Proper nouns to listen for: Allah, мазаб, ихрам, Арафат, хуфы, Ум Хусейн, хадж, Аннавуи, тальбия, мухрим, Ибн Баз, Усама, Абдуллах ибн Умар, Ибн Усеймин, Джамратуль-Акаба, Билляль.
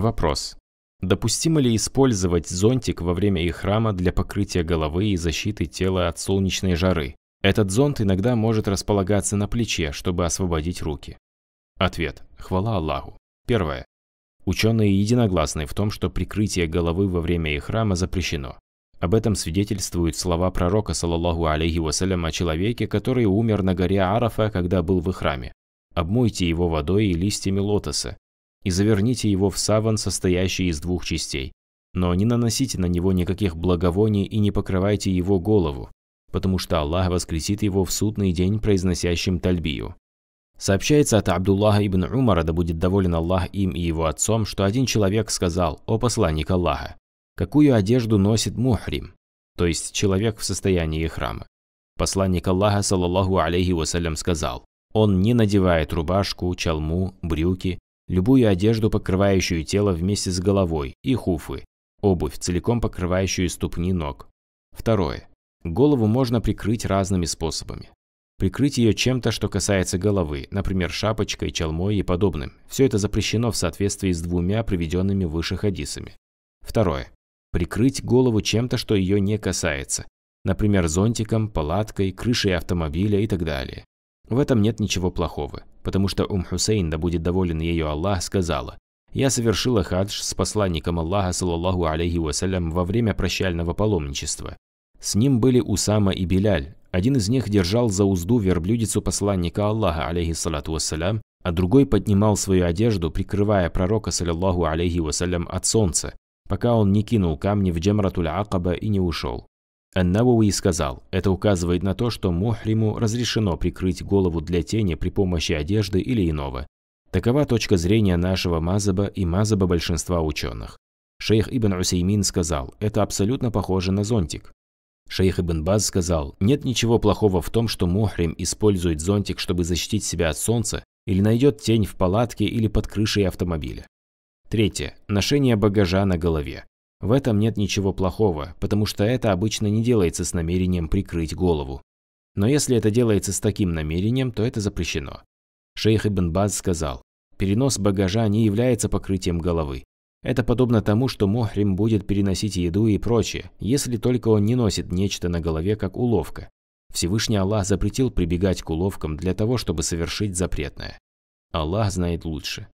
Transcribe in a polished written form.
Вопрос. Допустимо ли использовать зонтик во время ихрама для покрытия головы и защиты тела от солнечной жары? Этот зонт иногда может располагаться на плече, чтобы освободить руки. Ответ. Хвала Аллаху. Первое. Ученые единогласны в том, что прикрытие головы во время ихрама запрещено. Об этом свидетельствуют слова пророка, саллаллаху алейхи вассалям, о человеке, который умер на горе Арафа, когда был в ихраме. Обмойте его водой и листьями лотоса и заверните его в саван, состоящий из двух частей. Но не наносите на него никаких благовоний и не покрывайте его голову, потому что Аллах воскресит его в судный день, произносящим тальбию. Сообщается от Абдуллаха ибн Умара, да будет доволен Аллах им и его отцом, что один человек сказал: «О посланник Аллаха, какую одежду носит мухрим?» То есть человек в состоянии храма. Посланник Аллаха, саллаллаху алейхи вассалям, сказал: «Он не надевает рубашку, чалму, брюки, любую одежду, покрывающую тело вместе с головой, и хуфы, обувь, целиком покрывающую ступни ног». Второе. Голову можно прикрыть разными способами. Прикрыть ее чем-то, что касается головы, например, шапочкой, чалмой и подобным. Все это запрещено в соответствии с двумя приведенными выше хадисами. Второе. Прикрыть голову чем-то, что ее не касается, например, зонтиком, палаткой, крышей автомобиля и так далее. В этом нет ничего плохого, потому что Ум Хусейн, да будет доволен ею Аллах, сказала: «Я совершила хадж с посланником Аллаха, саллаллаху алейхи вассалям, во время прощального паломничества. С ним были Усама и Билляль. Один из них держал за узду верблюдицу посланника Аллаха, алейхиссалату вассалям, а другой поднимал свою одежду, прикрывая пророка, саллаллаху алейхи вассалям, от солнца, пока он не кинул камни в Джамратуль-Акаба и не ушел». Аннавуи сказал: это указывает на то, что мухриму разрешено прикрыть голову для тени при помощи одежды или иного. Такова точка зрения нашего мазаба и мазаба большинства ученых. Шейх Ибн Усеймин сказал: это абсолютно похоже на зонтик. Шейх Ибн Баз сказал: нет ничего плохого в том, что мухрим использует зонтик, чтобы защитить себя от солнца, или найдет тень в палатке или под крышей автомобиля. Третье. Ношение багажа на голове. В этом нет ничего плохого, потому что это обычно не делается с намерением прикрыть голову. Но если это делается с таким намерением, то это запрещено. Шейх Ибн Баз сказал: перенос багажа не является покрытием головы. Это подобно тому, что мухрим будет переносить еду и прочее, если только он не носит нечто на голове, как уловка. Всевышний Аллах запретил прибегать к уловкам для того, чтобы совершить запретное. Аллах знает лучше.